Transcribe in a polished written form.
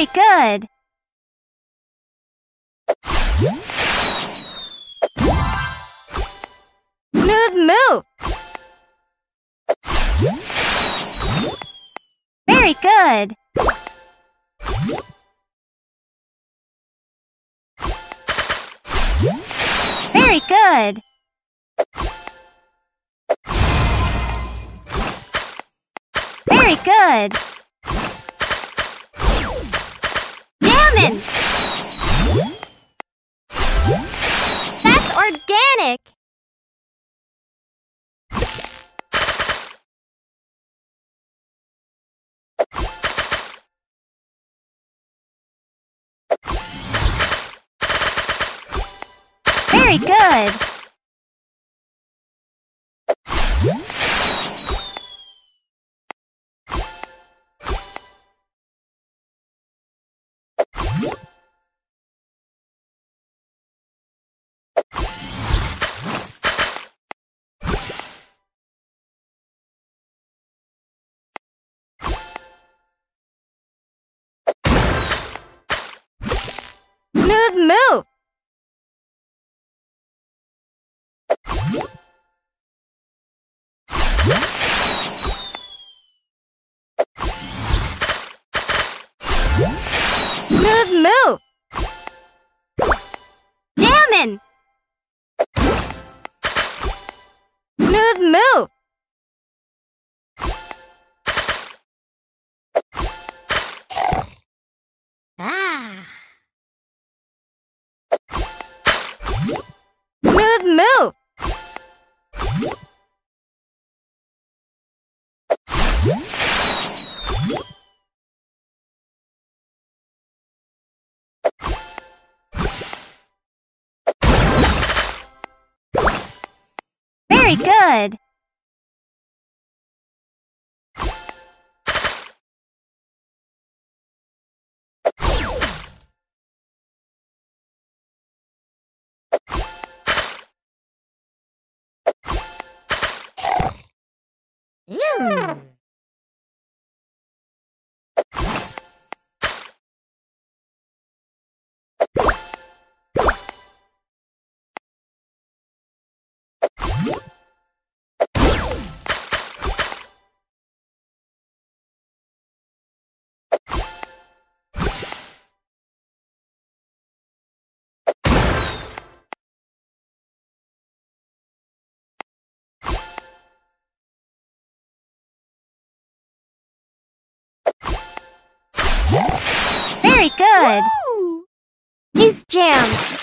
Very good! Move, move! Very good! Very good! Very good! Jammin'! That's organic! Very good! Move, move! Move, move! Jammin'! Move, move! Ah! Move, move! Very good! Mm. Very good! Woo! Juice Jam!